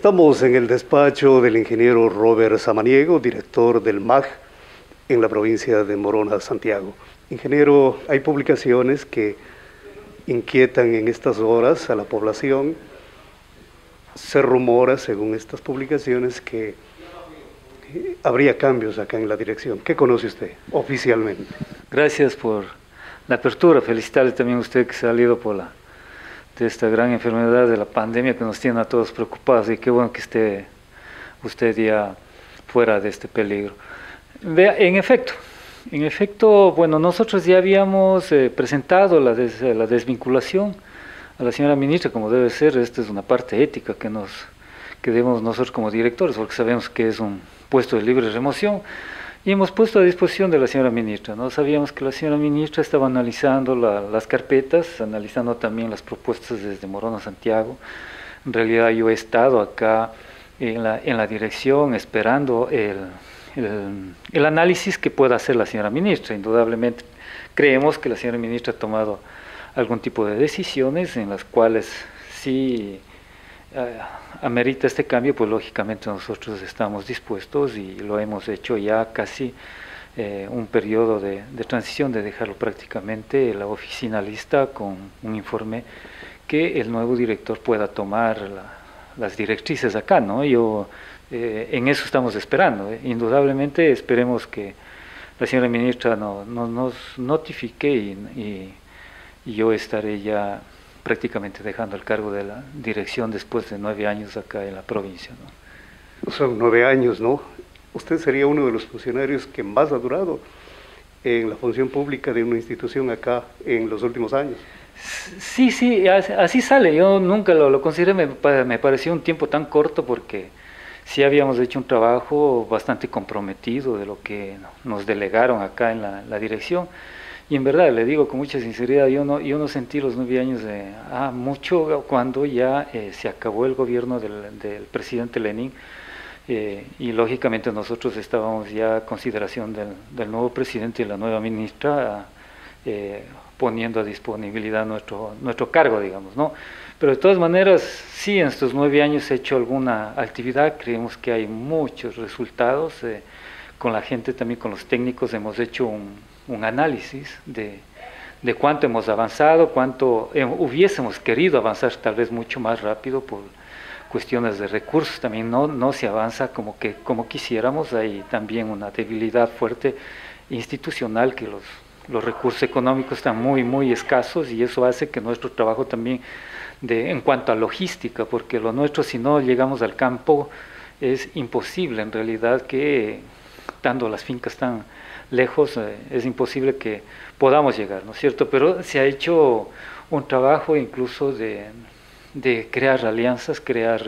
Estamos en el despacho del ingeniero Roberto Samaniego, director del MAG, en la provincia de Morona, Santiago. Ingeniero, hay publicaciones que inquietan en estas horas a la población. Se rumora, según estas publicaciones, que habría cambios acá en la dirección. ¿Qué conoce usted oficialmente? Gracias por la apertura. Felicitarle también a usted que se ha salido por de esta gran enfermedad de la pandemia que nos tiene a todos preocupados, y qué bueno que esté usted ya fuera de este peligro. En efecto, bueno, nosotros ya habíamos presentado la desvinculación a la señora ministra, como debe ser. Esta es una parte ética que debemos nosotros como directores, porque sabemos que es un puesto de libre remoción, y hemos puesto a disposición de la señora ministra, ¿no? Sabíamos que la señora ministra estaba analizando las carpetas, analizando también las propuestas desde Morona Santiago. En realidad yo he estado acá en la dirección esperando el análisis que pueda hacer la señora ministra. Indudablemente creemos que la señora ministra ha tomado algún tipo de decisiones en las cuales sí amerita este cambio, pues lógicamente nosotros estamos dispuestos, y lo hemos hecho ya casi un periodo de transición, de dejarlo prácticamente la oficina lista con un informe que el nuevo director pueda tomar las directrices acá, ¿no? En eso estamos esperando. Indudablemente esperemos que la señora ministra nos notifique y yo estaré ya prácticamente dejando el cargo de la dirección después de 9 años acá en la provincia, ¿no? Son 9 años, ¿no? Usted sería uno de los funcionarios que más ha durado en la función pública de una institución acá en los últimos años. Sí, así sale. Yo nunca lo consideré, me pareció un tiempo tan corto, porque sí habíamos hecho un trabajo bastante comprometido de lo que nos delegaron acá en la dirección. Y en verdad, le digo con mucha sinceridad, yo no sentí los 9 años de mucho, cuando ya se acabó el gobierno del presidente Lenin, y lógicamente nosotros estábamos ya a consideración del nuevo presidente y la nueva ministra, poniendo a disponibilidad nuestro cargo, digamos, ¿no? Pero de todas maneras, sí, en estos 9 años he hecho alguna actividad. Creemos que hay muchos resultados. Con la gente también, con los técnicos, hemos hecho un análisis de cuánto hemos avanzado, cuánto hubiésemos querido avanzar tal vez mucho más rápido por cuestiones de recursos. También no se avanza como quisiéramos. Hay también una debilidad fuerte institucional, que los recursos económicos están muy escasos, y eso hace que nuestro trabajo también en cuanto a logística, porque lo nuestro, si no llegamos al campo, es imposible en realidad que, dando las fincas tan lejos, es imposible que podamos llegar, ¿no es cierto? Pero se ha hecho un trabajo incluso de crear alianzas, crear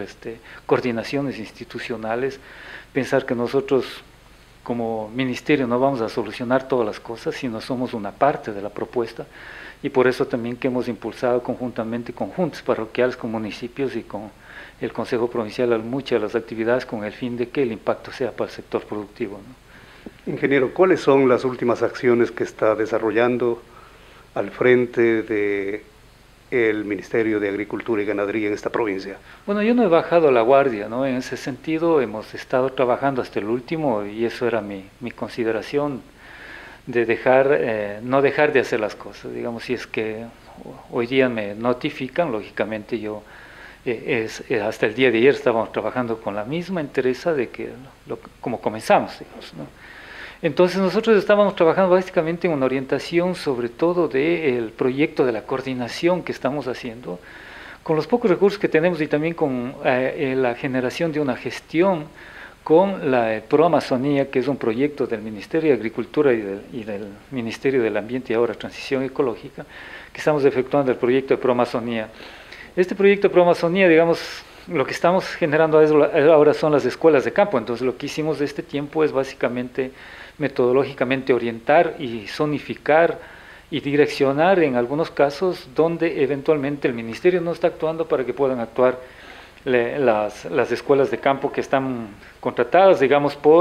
coordinaciones institucionales, pensar que nosotros como ministerio no vamos a solucionar todas las cosas, sino somos una parte de la propuesta, y por eso también que hemos impulsado conjuntamente con juntas parroquiales, con municipios y con el Consejo Provincial muchas de las actividades, con el fin de que el impacto sea para el sector productivo, ¿no? Ingeniero, ¿cuáles son las últimas acciones que está desarrollando al frente del Ministerio de Agricultura y Ganadería en esta provincia? Bueno, yo no he bajado la guardia, ¿no? En ese sentido hemos estado trabajando hasta el último, y eso era mi consideración, de no dejar de hacer las cosas. Digamos, si es que hoy día me notifican, lógicamente yo... hasta el día de ayer estábamos trabajando con la misma entereza de que como comenzamos, digamos, ¿no? Entonces nosotros estábamos trabajando básicamente en una orientación, sobre todo del proyecto de la coordinación que estamos haciendo con los pocos recursos que tenemos, y también con la generación de una gestión con la ProAmazonía, que es un proyecto del Ministerio de Agricultura y del Ministerio del Ambiente y ahora Transición Ecológica, que estamos efectuando el proyecto de ProAmazonía. Este proyecto de ProAmazonía, digamos, lo que estamos generando ahora son las escuelas de campo. Entonces lo que hicimos de este tiempo es básicamente metodológicamente orientar y zonificar y direccionar en algunos casos donde eventualmente el ministerio no está actuando, para que puedan actuar las escuelas de campo que están contratadas, digamos, por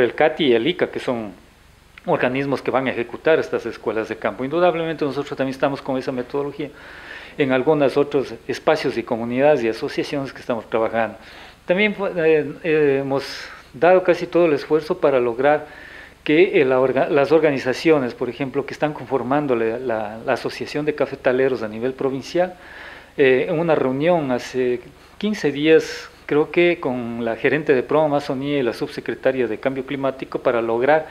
el CATI y el ICA, que son organismos que van a ejecutar estas escuelas de campo. Indudablemente nosotros también estamos con esa metodología. en algunos otros espacios y comunidades y asociaciones que estamos trabajando. También hemos dado casi todo el esfuerzo para lograr que las organizaciones, por ejemplo, que están conformando la Asociación de Cafetaleros a nivel provincial, en una reunión hace 15 días, creo que con la gerente de ProAmazonía y la subsecretaria de Cambio Climático, para lograr,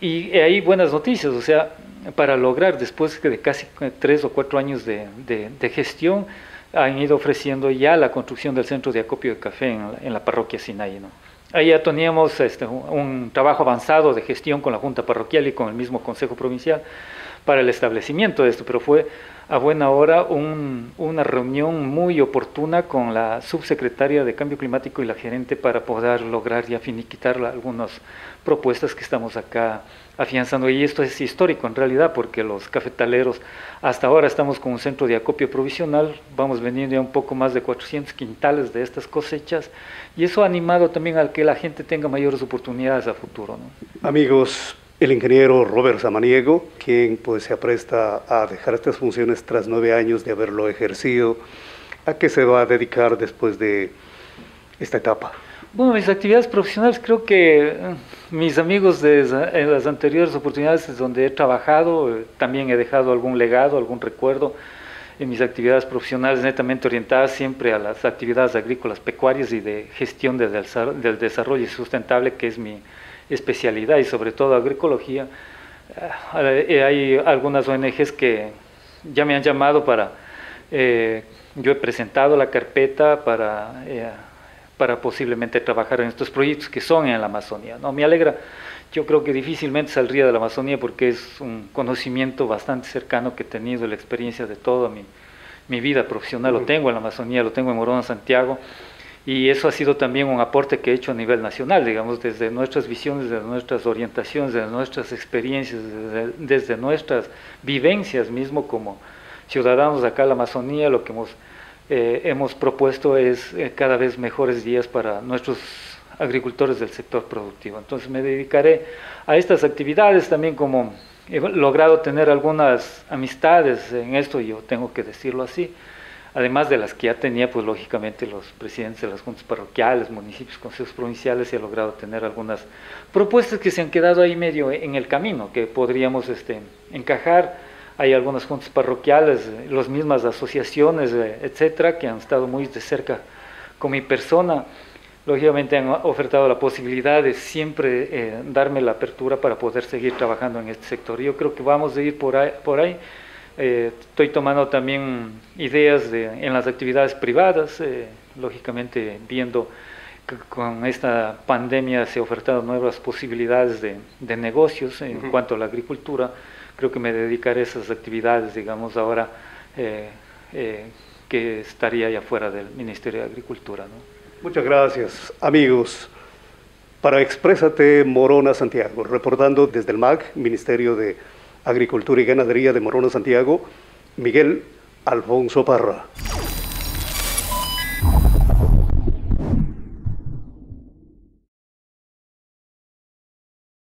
y hay buenas noticias, o sea, para lograr, después de casi 3 o 4 años de gestión, han ido ofreciendo ya la construcción del centro de acopio de café en la parroquia Sinaí, ¿no? Ahí ya teníamos un trabajo avanzado de gestión con la Junta Parroquial y con el mismo Consejo Provincial para el establecimiento de esto, pero fue a buena hora una reunión muy oportuna con la subsecretaria de Cambio Climático y la gerente para poder lograr ya finiquitar algunas propuestas que estamos acá afianzando. Y esto es histórico en realidad, porque los cafetaleros, hasta ahora estamos con un centro de acopio provisional, vamos vendiendo ya un poco más de 400 quintales de estas cosechas, y eso ha animado también a que la gente tenga mayores oportunidades a futuro, ¿no? Amigos, el ingeniero Roberto Samaniego, quien pues se apresta a dejar estas funciones tras 9 años de haberlo ejercido, ¿a qué se va a dedicar después de esta etapa? Bueno, mis actividades profesionales, creo que mis amigos en las anteriores oportunidades donde he trabajado, también he dejado algún legado, algún recuerdo en mis actividades profesionales, netamente orientadas siempre a las actividades agrícolas, pecuarias y de gestión del desarrollo sustentable, que es mi especialidad, y sobre todo agroecología. Hay algunas ONGs que ya me han llamado para, yo he presentado la carpeta para posiblemente trabajar en estos proyectos que son en la Amazonía, ¿no? Me alegra, yo creo que difícilmente saldría de la Amazonía porque es un conocimiento bastante cercano que he tenido, la experiencia de toda mi vida profesional, lo tengo en la Amazonía, lo tengo en Morona Santiago, y eso ha sido también un aporte que he hecho a nivel nacional, digamos, desde nuestras visiones, desde nuestras orientaciones, desde nuestras experiencias, desde nuestras vivencias mismo como ciudadanos de acá en la Amazonía. Lo que hemos propuesto es cada vez mejores días para nuestros agricultores del sector productivo. Entonces me dedicaré a estas actividades. También, como he logrado tener algunas amistades en esto, yo tengo que decirlo así, además de las que ya tenía, pues lógicamente los presidentes de las juntas parroquiales, municipios, consejos provinciales, he logrado tener algunas propuestas que se han quedado ahí medio en el camino, que podríamos encajar. Hay algunas juntas parroquiales, las mismas asociaciones, etcétera, que han estado muy de cerca con mi persona. Lógicamente han ofertado la posibilidad de siempre darme la apertura para poder seguir trabajando en este sector. Yo creo que vamos a ir por ahí. Estoy tomando también ideas en las actividades privadas, lógicamente viendo que con esta pandemia se han ofertado nuevas posibilidades de negocios en cuanto a la agricultura. Creo que me dedicaré a esas actividades, digamos, ahora que estaría ya fuera del Ministerio de Agricultura, ¿no? Muchas gracias, amigos. Para Exprésate Morona Santiago, reportando desde el MAG, Ministerio de Agricultura y Ganadería de Morona Santiago, Miguel Alfonso Parra.